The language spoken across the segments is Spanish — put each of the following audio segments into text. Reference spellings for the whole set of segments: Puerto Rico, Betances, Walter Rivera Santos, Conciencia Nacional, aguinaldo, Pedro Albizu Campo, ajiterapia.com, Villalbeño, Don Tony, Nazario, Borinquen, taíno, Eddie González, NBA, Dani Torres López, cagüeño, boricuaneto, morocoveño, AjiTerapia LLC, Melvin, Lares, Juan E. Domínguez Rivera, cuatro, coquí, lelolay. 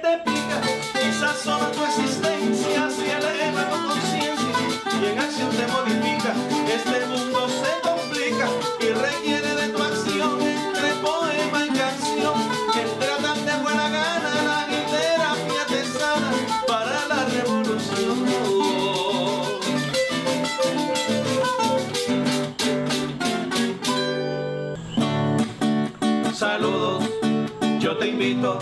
te pica y sazona tu existencia. Si eleva tu conciencia y en acción te modifica, este mundo se complica y requiere de tu acción. Entre poema y canción que tratan de buena gana, la ajiterapia te sana para la revolución. Saludos, yo te invito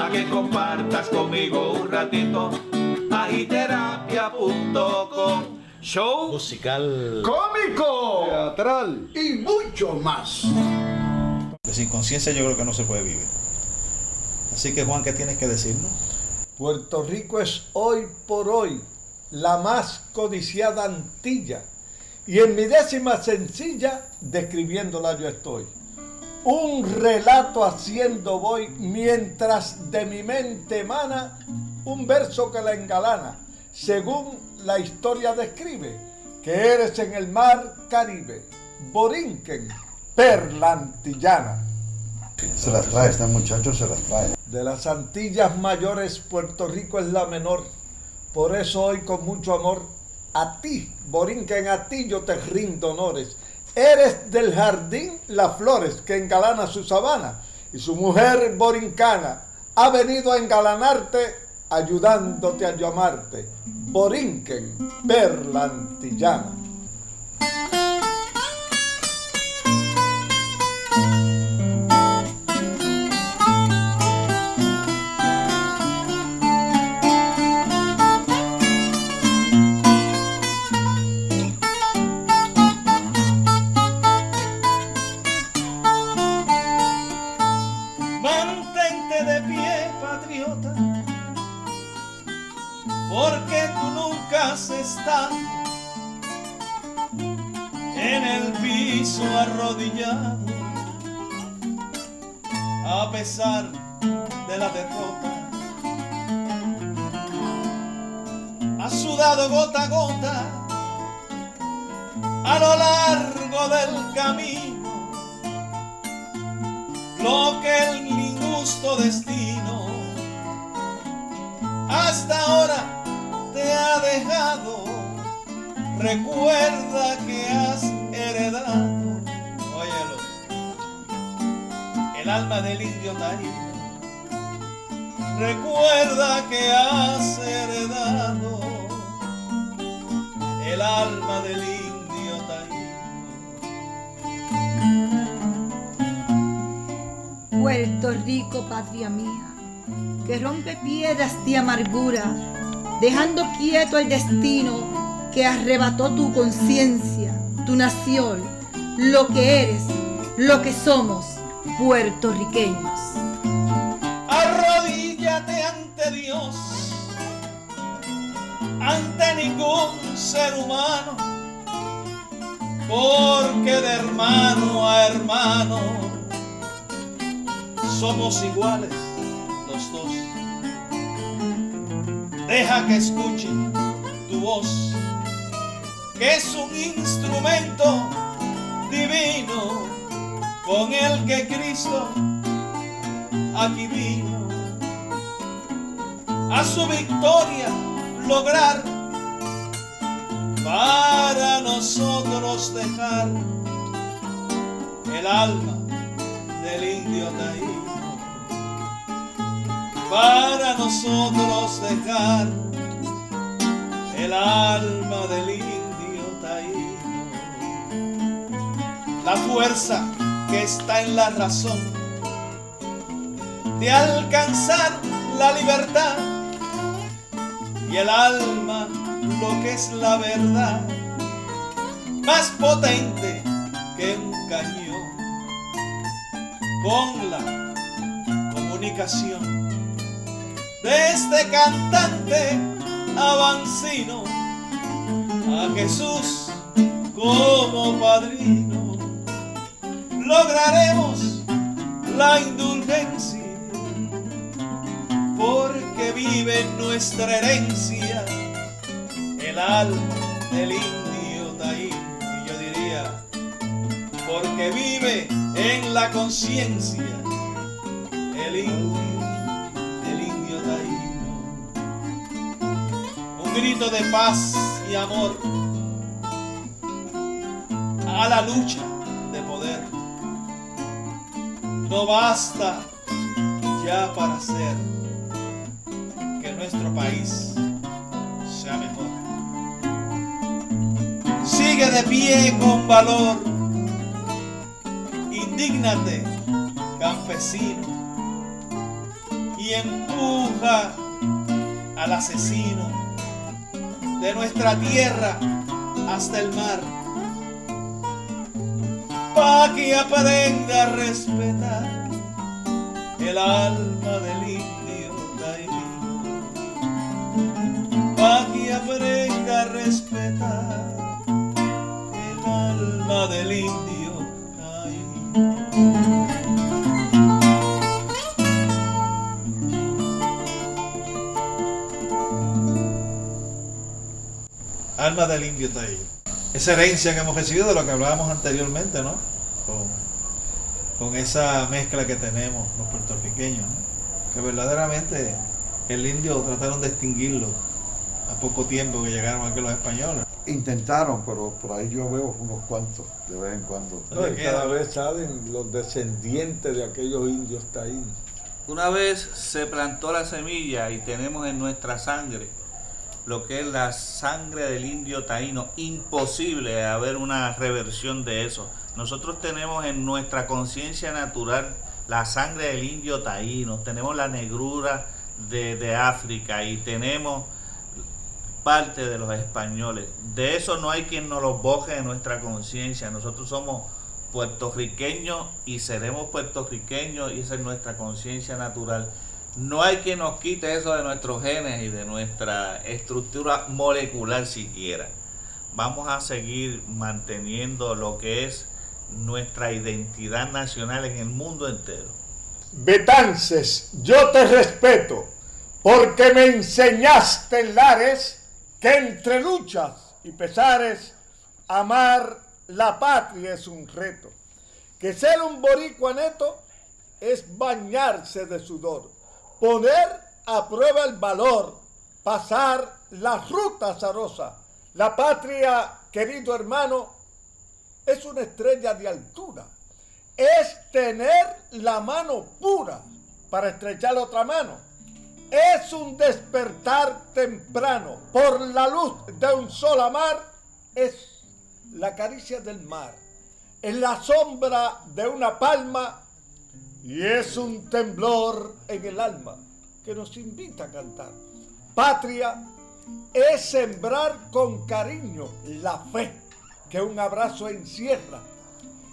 a que compartas conmigo un ratito ajiterapia.com. Show musical, cómico, teatral y mucho más. Sin conciencia yo creo que no se puede vivir. Así que Juan, ¿qué tienes que decirnos? Puerto Rico es hoy por hoy la más codiciada antilla, y en mi décima sencilla describiéndola yo estoy. Un relato haciendo voy, mientras de mi mente emana un verso que la engalana, según la historia describe, que eres en el mar Caribe, Borinquen, perla antillana. Se las trae, este muchacho se las trae. De las Antillas Mayores, Puerto Rico es la menor. Por eso hoy con mucho amor, a ti, Borinquen, a ti yo te rindo honores. Eres del jardín las flores que engalana su sabana, y su mujer borincana ha venido a engalanarte, ayudándote a llamarte Borinquen, perla antillana. Estás en el piso arrodillado a pesar de la derrota. Has sudado gota a gota a lo largo del camino, lo que el injusto destino hasta ahora te ha dejado. Recuerda que has heredado, óyelo, el alma del indio taíno. Recuerda que has heredado el alma del indio taíno. Puerto Rico, patria mía, que rompe piedras de amargura, dejando quieto el destino que arrebató tu conciencia, tu nación, lo que eres, lo que somos, puertorriqueños. Arrodíllate ante Dios, ante ningún ser humano, porque de hermano a hermano somos iguales los dos. Deja que escuche tu voz, que es un instrumento divino con el que Cristo aquí vino a su victoria lograr, para nosotros dejar el alma del indio taíno. Para nosotros dejar el alma del indio taíno. La fuerza que está en la razón de alcanzar la libertad, y el alma lo que es la verdad, más potente que un cañón. Con la comunicación de este cantante avancino, a Jesús como padrino, lograremos la indulgencia, porque vive en nuestra herencia el alma del indio taíno. Y yo diría, porque vive en la conciencia el indio. pueblo taíno. Un grito de paz y amor a la lucha de poder. No basta ya para hacer que nuestro país sea mejor. Sigue de pie con valor, indígnate, campesino, y empuja al asesino de nuestra tierra hasta el mar, pa' que aprenda a respetar el alma del indio taíno, pa' que aprenda a respetar el alma del indio taíno. Alma del indio taíno. Esa herencia que hemos recibido de lo que hablábamos anteriormente, ¿no? Con esa mezcla que tenemos los puertorriqueños, ¿no? Que verdaderamente el indio trataron de extinguirlo a poco tiempo que llegaron aquí los españoles. Intentaron, pero por ahí yo veo unos cuantos de vez en cuando. Cada vez salen los descendientes de aquellos indios taínos. Una vez se plantó la semilla y tenemos en nuestra sangre lo que es la sangre del indio taíno, imposible haber una reversión de eso. Nosotros tenemos en nuestra conciencia natural la sangre del indio taíno, tenemos la negrura de África y tenemos parte de los españoles. De eso no hay quien nos lo boje de nuestra conciencia. Nosotros somos puertorriqueños y seremos puertorriqueños y esa es nuestra conciencia natural. No hay quien nos quite eso de nuestros genes y de nuestra estructura molecular siquiera. Vamos a seguir manteniendo lo que es nuestra identidad nacional en el mundo entero. Betances, yo te respeto porque me enseñaste en Lares que entre luchas y pesares amar la patria es un reto. Que ser un boricuaneto es bañarse de sudor. Poner a prueba el valor, pasar la ruta azarosa. La patria, querido hermano, es una estrella de altura. Es tener la mano pura para estrechar otra mano. Es un despertar temprano por la luz de un sol amar. Es la caricia del mar. Es la sombra de una palma. Y es un temblor en el alma que nos invita a cantar. Patria es sembrar con cariño la fe que un abrazo encierra.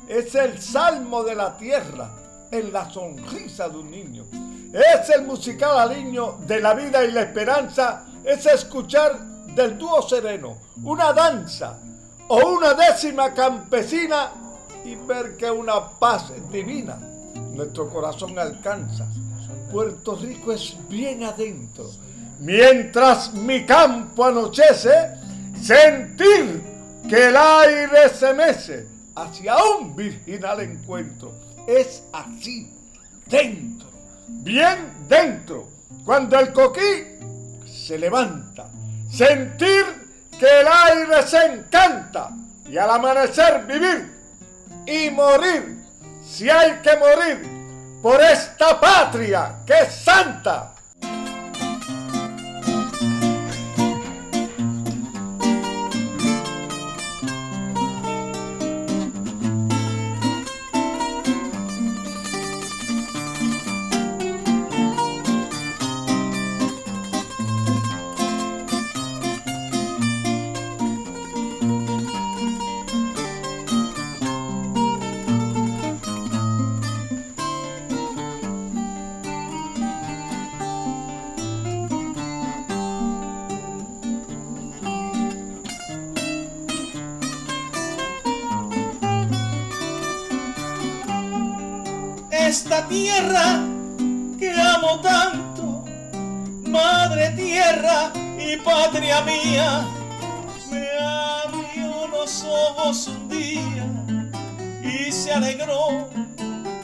Es el salmo de la tierra en la sonrisa de un niño. Es el musical aliño de la vida y la esperanza. Es escuchar del dúo sereno una danza o una décima campesina y ver que una paz divina nuestro corazón alcanza. Puerto Rico es bien adentro. Mientras mi campo anochece, sentir que el aire se mece hacia un virginal encuentro. Es así, dentro, bien dentro, cuando el coquí se levanta. Sentir que el aire se encanta y al amanecer vivir y morir. Si hay que morir por esta patria que es santa. Esta tierra que amo tanto, madre tierra y patria mía, me abrió los ojos un día y se alegró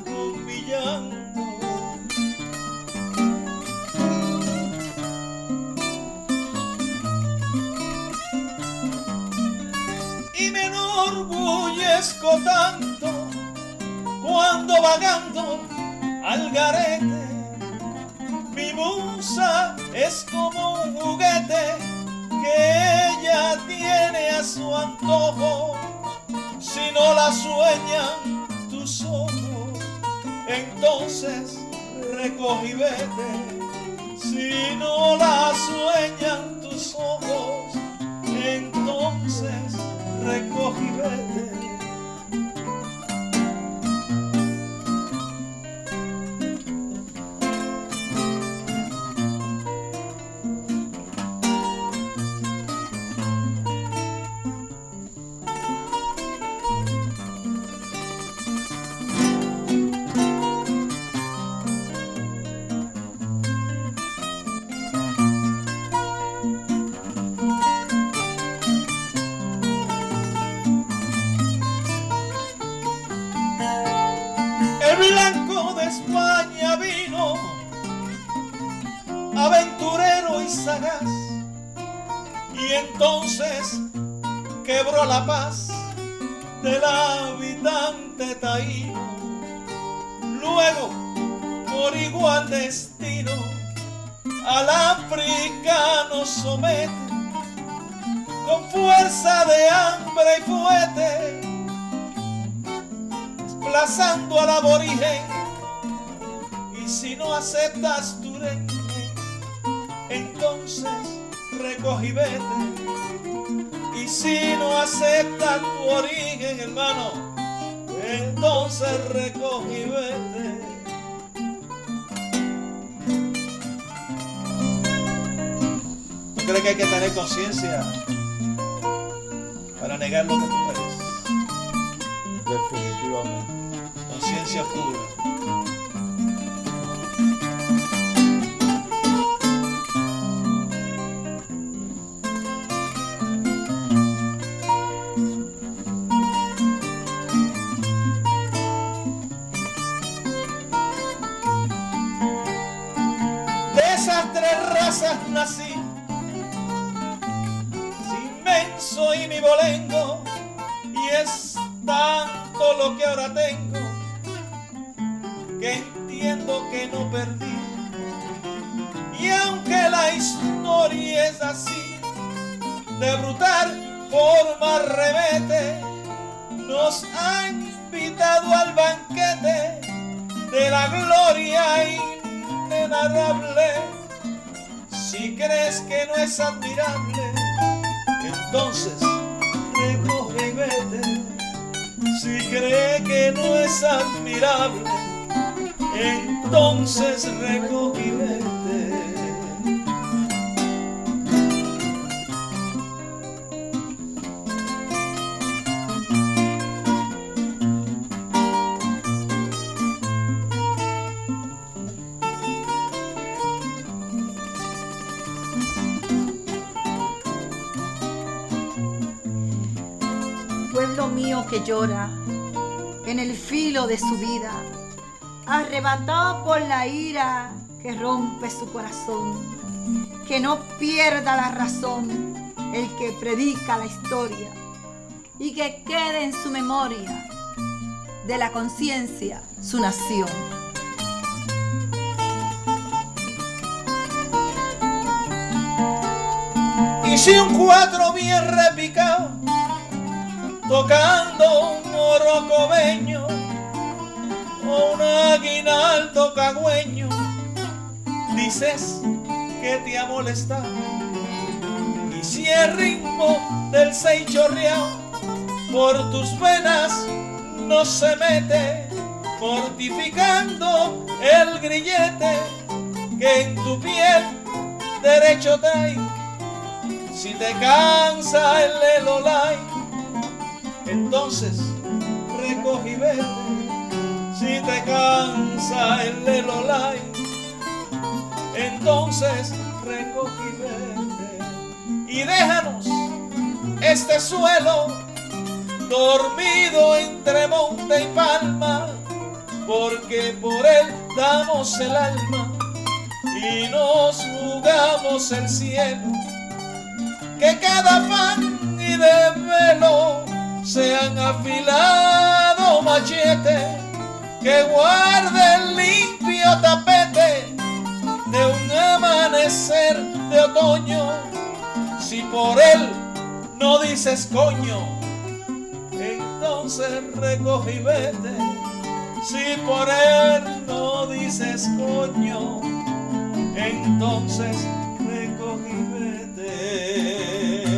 con mi llanto. agradezco tanto cuando vagando al garete mi musa es como un juguete que ella tiene a su antojo. Si no la sueñan tus ojos, entonces recoge y vete. Si no la sueñan tus ojos, entonces recoge y vete. Entonces quebró la paz del habitante taíno. Luego por igual destino al africano somete, con fuerza de hambre y fuete, desplazando al aborigen. Y si no aceptas tu rey, entonces recoge y vete. Y si no aceptas tu origen, hermano, entonces recoge y vete. ¿Tú crees que hay que tener conciencia para negar lo que tú eres? Definitivamente. Conciencia pura. Nací, es inmenso y mi bolengo, y es tanto lo que ahora tengo, que entiendo que no perdí. Y aunque la historia es así, de brutal forma remete, nos ha invitado al banquete de la gloria inenarrable. Si crees que no es admirable, entonces recoge y vete. Si crees que no es admirable, entonces recoge y vete. Que llora en el filo de su vida, arrebatado por la ira que rompe su corazón. Que no pierda la razón el que predica la historia, y que quede en su memoria de la conciencia su nación. Y si un cuatro bien repicado tocando un morocoveño o un aguinaldo cagüeño dices que te ha molestado, y si el ritmo del seis chorreao por tus venas no se mete, mortificando el grillete que en tu piel derecho trae, si te cansa el lelolay, entonces recoge y vete. Si te cansa el lelolay, entonces recoge y vete. Y déjanos este suelo dormido entre monte y palma, porque por él damos el alma y nos jugamos el cielo. Que cada afán y desvelo se han afilado machetes que guarden limpio tapete de un amanecer de otoño. Si por él no dices coño, entonces recoge y vete. Si por él no dices coño, entonces recoge y vete.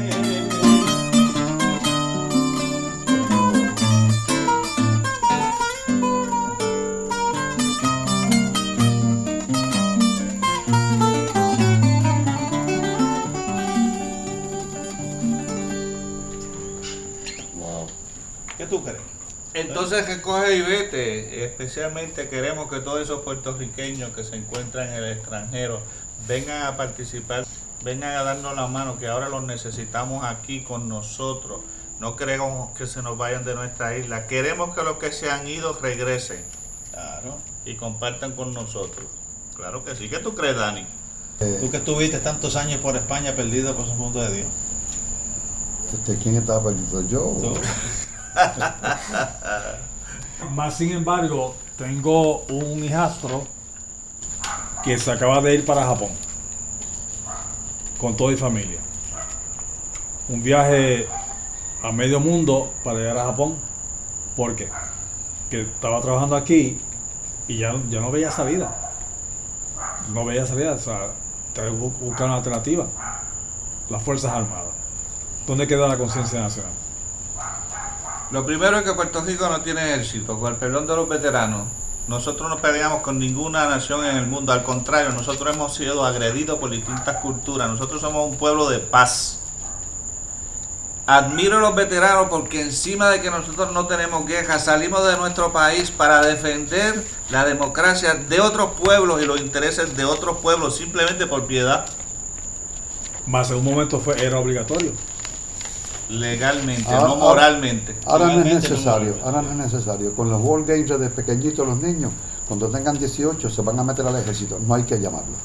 Wow. ¿Qué tú crees? Entonces recoge y vete. Especialmente queremos que todos esos puertorriqueños que se encuentran en el extranjero vengan a participar, vengan a darnos la mano, que ahora los necesitamos aquí con nosotros. No queremos que se nos vayan de nuestra isla. Queremos que los que se han ido regresen. Claro. Y compartan con nosotros. Claro que sí. ¿Qué tú crees, Dani? Tú que estuviste tantos años por España perdido por su mundo de Dios. ¿Quién estaba perdido? Yo. ¿Tú? Más sin embargo, tengo un hijastro que se acaba de ir para Japón con toda mi familia. Un viaje a medio mundo para llegar a Japón. ¿Por qué? Que estaba trabajando aquí y ya no veía salida. No veía salida, o sea, tenía que buscar una alternativa. Las Fuerzas Armadas. ¿Dónde queda la conciencia nacional? Lo primero es que Puerto Rico no tiene ejército, con el perdón de los veteranos. Nosotros no peleamos con ninguna nación en el mundo, al contrario, nosotros hemos sido agredidos por distintas culturas. Nosotros somos un pueblo de paz. Admiro a los veteranos porque encima de que nosotros no tenemos guerra, salimos de nuestro país para defender la democracia de otros pueblos y los intereses de otros pueblos, simplemente por piedad. Más en un momento era obligatorio. Legalmente, ahora, no moralmente. Ahora no es necesario, ahora no es necesario. Con los World Games desde pequeñitos los niños, cuando tengan 18 se van a meter al ejército, no hay que llamarlos.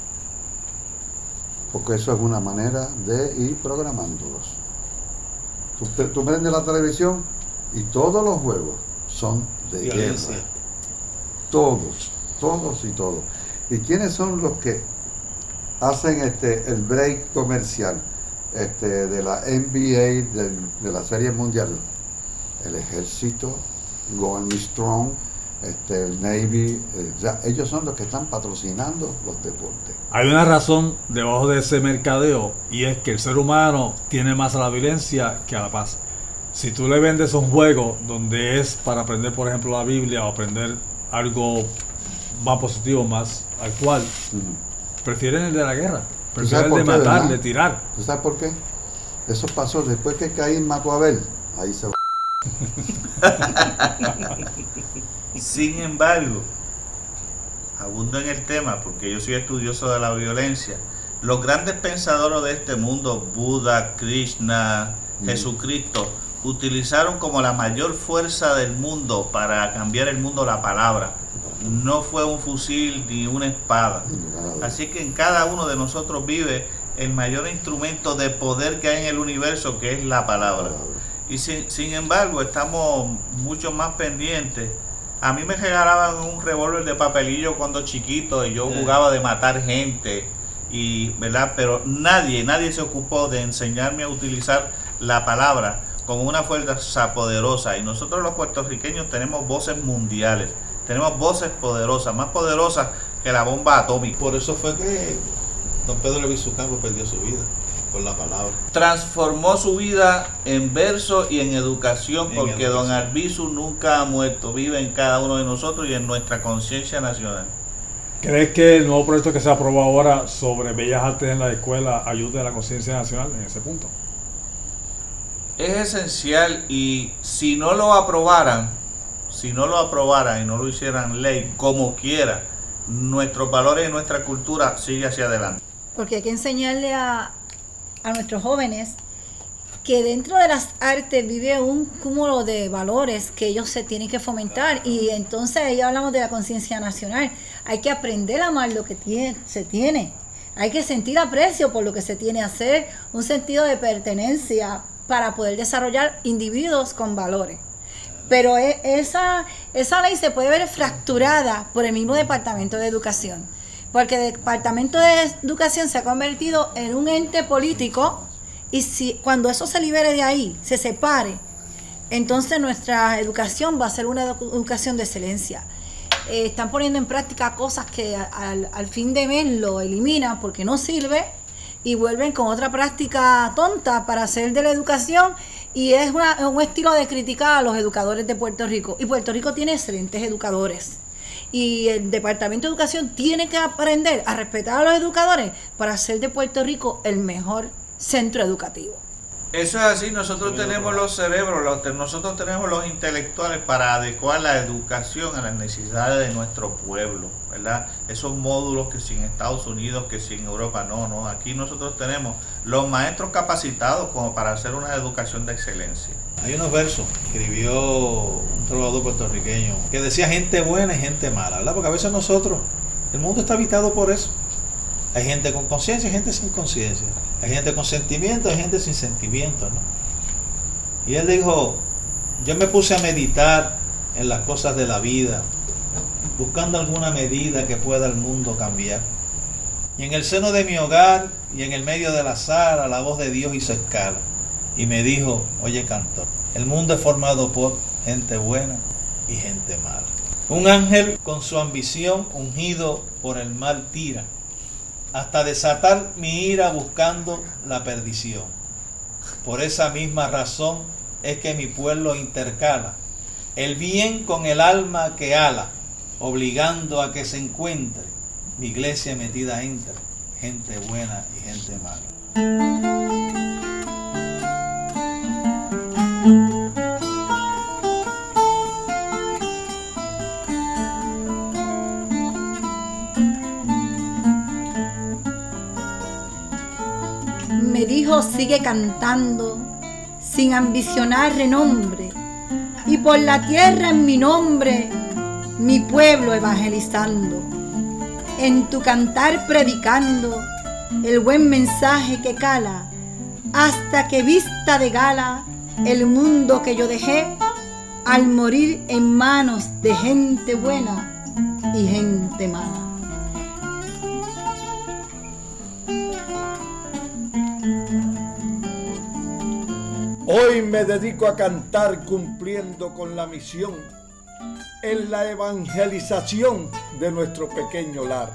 Porque eso es una manera de ir programándolos. Tú prendes la televisión y todos los juegos son de violencia. Guerra. Todos y todos. ¿Y quiénes son los que hacen el break comercial? De la NBA, de la Serie Mundial, el Ejército, Going Strong, el Navy, ellos son los que están patrocinando los deportes. Hay una razón debajo de ese mercadeo, y es que el ser humano tiene más a la violencia que a la paz. Si tú le vendes un juego donde es para aprender, por ejemplo, la Biblia, o aprender algo más positivo, más actual, prefieren el de la guerra. Pero es de matar, de tirar. ¿Tú sabes por qué? Eso pasó después que Caín mató a Abel. Ahí se va. Sin embargo, abundo en el tema porque yo soy estudioso de la violencia. Los grandes pensadores de este mundo, Buda, Krishna, Jesucristo, utilizaron como la mayor fuerza del mundo para cambiar el mundo la palabra. No fue un fusil ni una espada. Así que en cada uno de nosotros vive el mayor instrumento de poder que hay en el universo, que es la palabra. Y sin embargo estamos mucho más pendientes. A mí me regalaban un revólver de papelillo cuando chiquito y yo jugaba de matar gente, y ¿verdad? Pero nadie se ocupó de enseñarme a utilizar la palabra como una fuerza poderosa. Y nosotros los puertorriqueños tenemos voces mundiales. Tenemos voces poderosas, más poderosas que la bomba atómica. Por eso fue que Don Pedro Albizu Campo perdió su vida, por la palabra. Transformó su vida en verso y en educación, porque Don Albizu nunca ha muerto, vive en cada uno de nosotros y en nuestra conciencia nacional. ¿Crees que el nuevo proyecto que se aprobó ahora sobre bellas artes en la escuela ayude a la conciencia nacional en ese punto? Es esencial, y si no lo aprobaran, y no lo hicieran ley, como quiera, nuestros valores y nuestra cultura sigue hacia adelante. Porque hay que enseñarle a nuestros jóvenes que dentro de las artes vive un cúmulo de valores que ellos se tienen que fomentar. Y entonces ahí hablamos de la conciencia nacional. Hay que aprender a amar lo que se tiene. Hay que sentir aprecio por lo que se tiene, hacer un sentido de pertenencia para poder desarrollar individuos con valores. Pero esa ley se puede ver fracturada por el mismo Departamento de Educación, porque el Departamento de Educación se ha convertido en un ente político, y si cuando eso se libere de ahí, se separe, entonces nuestra educación va a ser una educación de excelencia. Están poniendo en práctica cosas que al fin de mes lo eliminan porque no sirve, y vuelven con otra práctica tonta para hacer de la educación, y es un estilo de criticar a los educadores de Puerto Rico. Y Puerto Rico tiene excelentes educadores, y el Departamento de Educación tiene que aprender a respetar a los educadores para hacer de Puerto Rico el mejor centro educativo. Eso es así. Nosotros tenemos los cerebros, nosotros tenemos los intelectuales para adecuar la educación a las necesidades de nuestro pueblo, ¿verdad? Esos módulos que si en Estados Unidos, que si en Europa, no, aquí nosotros tenemos los maestros capacitados como para hacer una educación de excelencia. Hay unos versos que escribió un trovador puertorriqueño que decía gente buena y gente mala, ¿verdad? Porque a veces nosotros, el mundo está habitado por eso. Hay gente con conciencia, hay gente sin conciencia. Hay gente con sentimiento, hay gente sin sentimiento, ¿no? Y él dijo, yo me puse a meditar en las cosas de la vida, buscando alguna medida que pueda el mundo cambiar. Y en el seno de mi hogar y en el medio de la sala, la voz de Dios hizo escala. Y me dijo, oye cantor, el mundo es formado por gente buena y gente mala. Un ángel con su ambición ungido por el mal tira, hasta desatar mi ira buscando la perdición. Por esa misma razón es que mi pueblo intercala el bien con el alma que ala, obligando a que se encuentre mi iglesia metida entre gente buena y gente mala. Me dijo, sigue cantando, sin ambicionar renombre, y por la tierra en mi nombre, mi pueblo evangelizando, en tu cantar predicando, el buen mensaje que cala, hasta que vista de gala, el mundo que yo dejé, al morir en manos de gente buena y gente mala. Hoy me dedico a cantar cumpliendo con la misión en la evangelización de nuestro pequeño lar.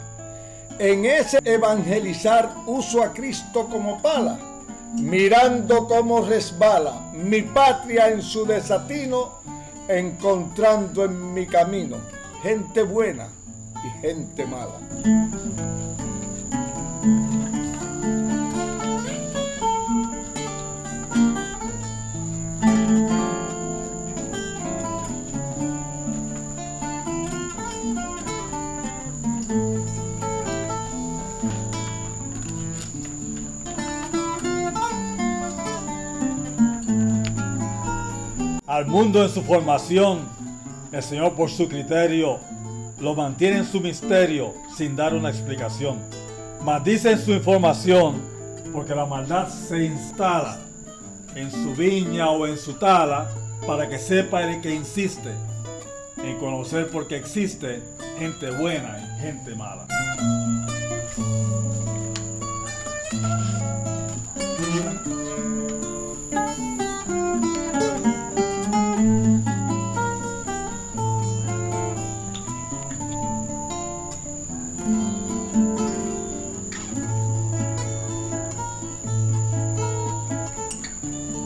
En ese evangelizar uso a Cristo como pala, mirando cómo resbala mi patria en su desatino, encontrando en mi camino gente buena y gente mala. Al mundo en su formación, el Señor por su criterio lo mantiene en su misterio sin dar una explicación. Mas dice en su información, porque la maldad se instala en su viña o en su tala, para que sepa el que insiste en conocer, porque existe gente buena y gente mala.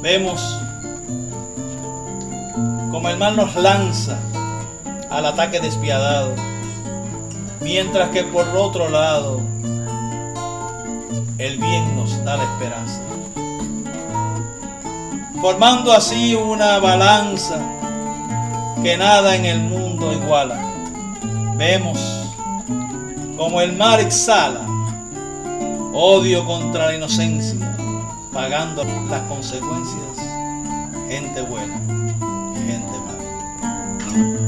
Vemos como el mal nos lanza al ataque despiadado, mientras que por otro lado el bien nos da la esperanza, formando así una balanza que nada en el mundo iguala. Vemos como el mar exhala odio contra la inocencia, pagando las consecuencias, gente buena y gente mala.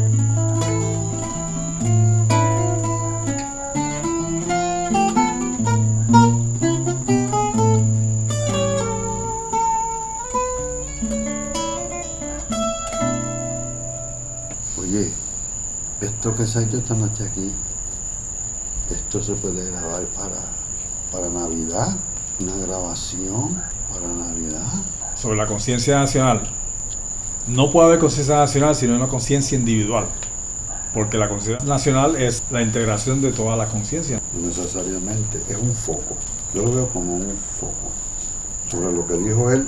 pesar de esta noche aquí, esto se puede grabar para Navidad, una grabación para Navidad. Sobre la conciencia nacional. No puede haber conciencia nacional sino una conciencia individual, porque la conciencia nacional es la integración de todas las conciencias. No necesariamente, es un foco. Yo lo veo como un foco. Sobre lo que dijo él,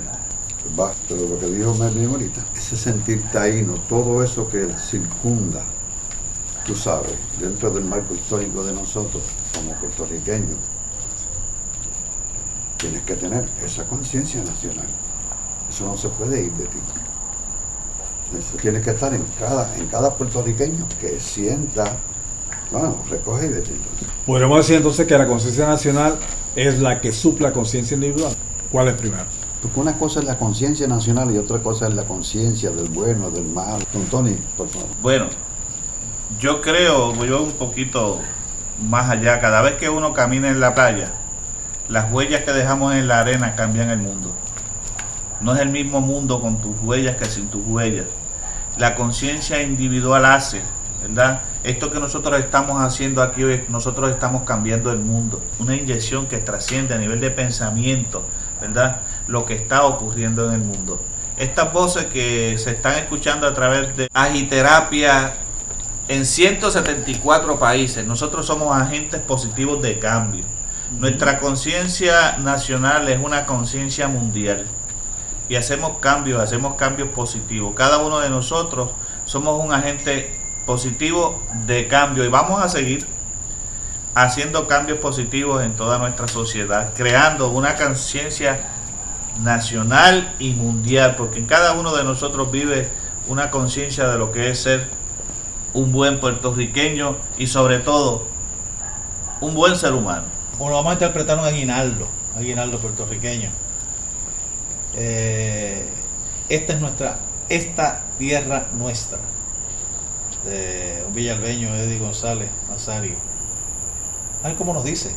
pero lo que dijo Melvin ahorita, ese sentir taíno, todo eso que circunda, tú sabes, dentro del marco histórico de nosotros, como puertorriqueños, tienes que tener esa conciencia nacional. Eso no se puede ir de ti. Eso tiene que estar en cada puertorriqueño que sienta, bueno, recoge y de ti. Podríamos decir entonces que la conciencia nacional es la que supla conciencia individual. ¿Cuál es primero? Porque una cosa es la conciencia nacional y otra cosa es la conciencia del bueno, del mal. Don Tony, por favor. Bueno, yo creo, voy un poquito más allá. Cada vez que uno camina en la playa, las huellas que dejamos en la arena cambian el mundo. No es el mismo mundo con tus huellas que sin tus huellas. La conciencia individual hace, ¿verdad? Esto que nosotros estamos haciendo aquí hoy, nosotros estamos cambiando el mundo. Una inyección que trasciende a nivel de pensamiento, ¿verdad?, lo que está ocurriendo en el mundo. Estas voces que se están escuchando a través de Ajiterapia en 174 países. Nosotros somos agentes positivos de cambio. Nuestra conciencia nacional es una conciencia mundial. Y hacemos cambios positivos. Cada uno de nosotros somos un agente positivo de cambio. Y vamos a seguir haciendo cambios positivos en toda nuestra sociedad, creando una conciencia nacional y mundial, porque en cada uno de nosotros vive una conciencia de lo que es ser un buen puertorriqueño y sobre todo un buen ser humano. O lo vamos a interpretar un aguinaldo puertorriqueño. Esta tierra nuestra, de un villalbeño, Eddie González, Nazario. A ver cómo nos dice.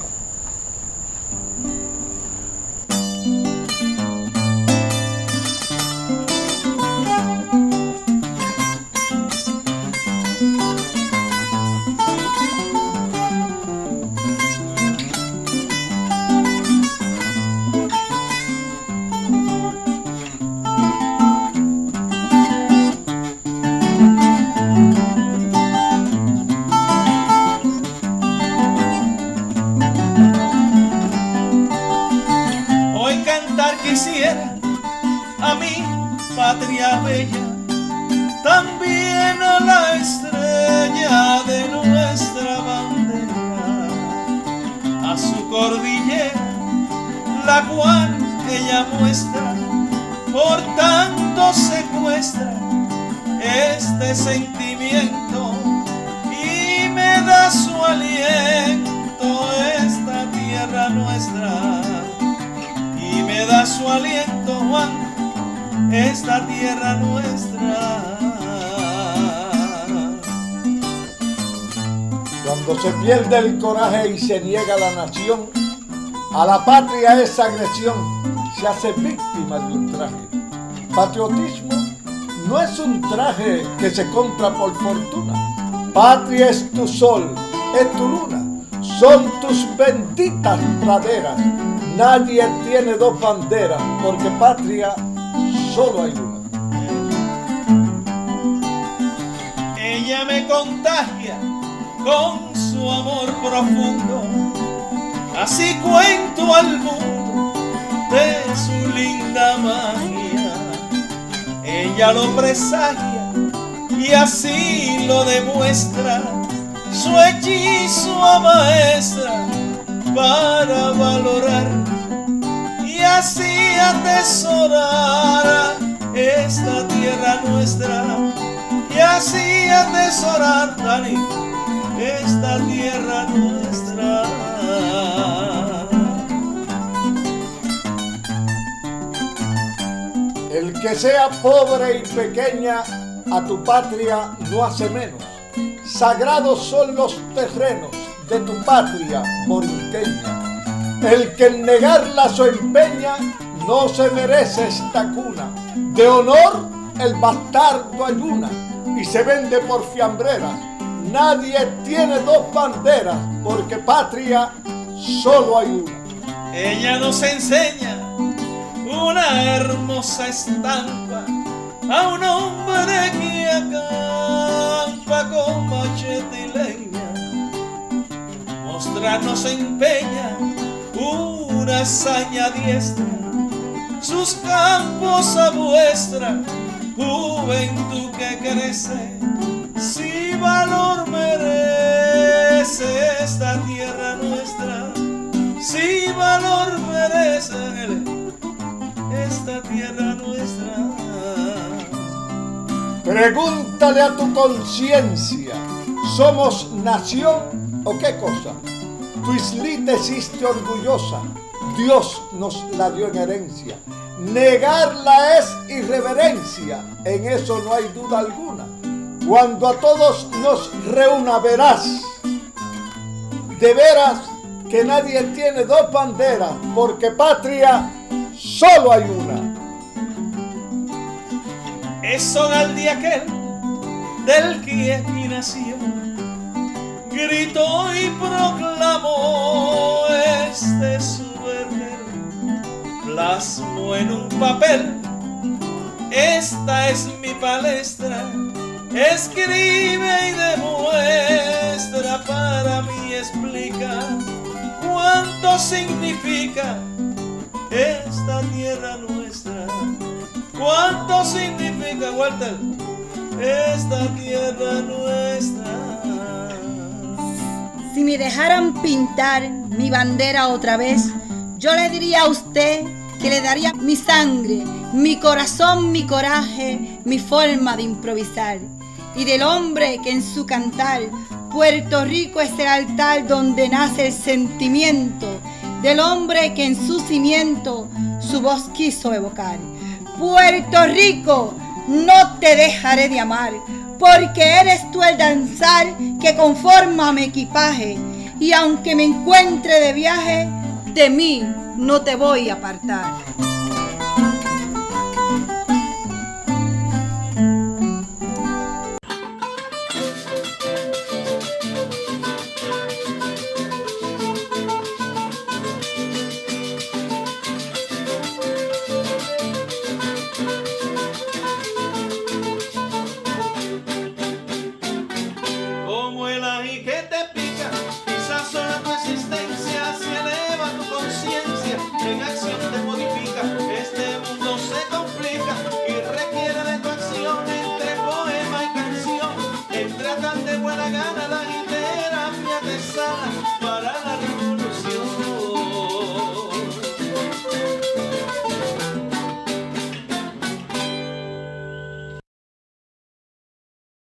Pierde el coraje y se niega a la nación, a la patria esa agresión, se hace víctima de un traje. Patriotismo no es un traje que se compra por fortuna. Patria es tu sol, es tu luna, son tus benditas praderas. Nadie tiene dos banderas, porque patria solo hay una. Ella me contagia con su amor profundo, así cuento al mundo de su linda magia. Ella lo presagia y así lo demuestra, su hechizo amaestra para valorar y así atesorar esta tierra nuestra, y así atesorar, Dani, esta tierra nuestra. El que sea pobre y pequeña, a tu patria no hace menos. Sagrados son los terrenos de tu patria borinqueña. El que en negarla su empeña, no se merece esta cuna. De honor el bastardo ayuna y se vende por fiambreras. Nadie tiene dos banderas, porque patria solo hay una. Ella nos enseña una hermosa estampa a un hombre que acampa con machete y leña. Mostrarnos empeña una hazaña diestra, sus campos a vuestra juventud que crece. Si valor merece esta tierra nuestra, si valor merece esta tierra nuestra. Pregúntale a tu conciencia, ¿somos nación o qué cosa? Tu islita existe orgullosa, Dios nos la dio en herencia. Negarla es irreverencia, en eso no hay duda alguna. Cuando a todos nos reúna verás, de veras que nadie tiene dos banderas, porque patria solo hay una. Eso al día aquel del que aquí nació, gritó y proclamó este su verdad. Plasmó en un papel, esta es mi palestra. Escribe y demuestra, para mí explica cuánto significa esta tierra nuestra. Cuánto significa, Walter, esta tierra nuestra. Si me dejaran pintar mi bandera otra vez, yo le diría a usted que le daría mi sangre, mi corazón, mi coraje, mi forma de improvisar. Y del hombre que en su cantar, Puerto Rico es el altar donde nace el sentimiento, del hombre que en su cimiento su voz quiso evocar. Puerto Rico, no te dejaré de amar, porque eres tú el danzar que conforma mi equipaje, y aunque me encuentre de viaje, de mí no te voy a apartar.